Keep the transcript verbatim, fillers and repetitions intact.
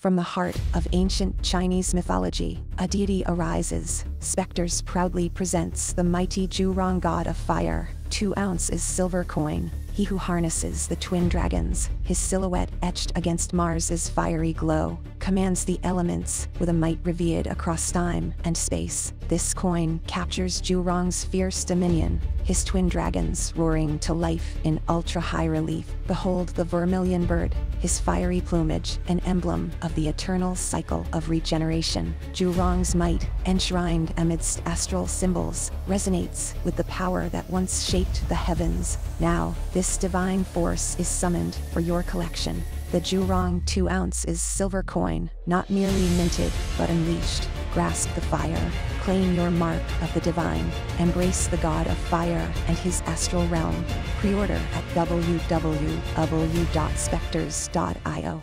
From the heart of ancient Chinese mythology, a deity arises. Spectre's proudly presents the mighty Zhu Rong, god of fire. Two ounces silver coin, he who harnesses the twin dragons, his silhouette etched against Mars's fiery glow, commands the elements with a might revered across time and space. This coin captures Zhu Rong's fierce dominion, his twin dragons roaring to life in ultra-high relief. Behold the vermilion bird, his fiery plumage an emblem of the eternal cycle of regeneration. Zhu Rong's might, enshrined amidst astral symbols, resonates with the power that once shaped the heavens. Now, this divine force is summoned for your collection. The Zhu Rong two ounce is silver coin, not merely minted, but unleashed. Grasp the fire, claim your mark of the divine, embrace the god of fire and his astral realm. Pre-order at w w w dot spectres dot i o.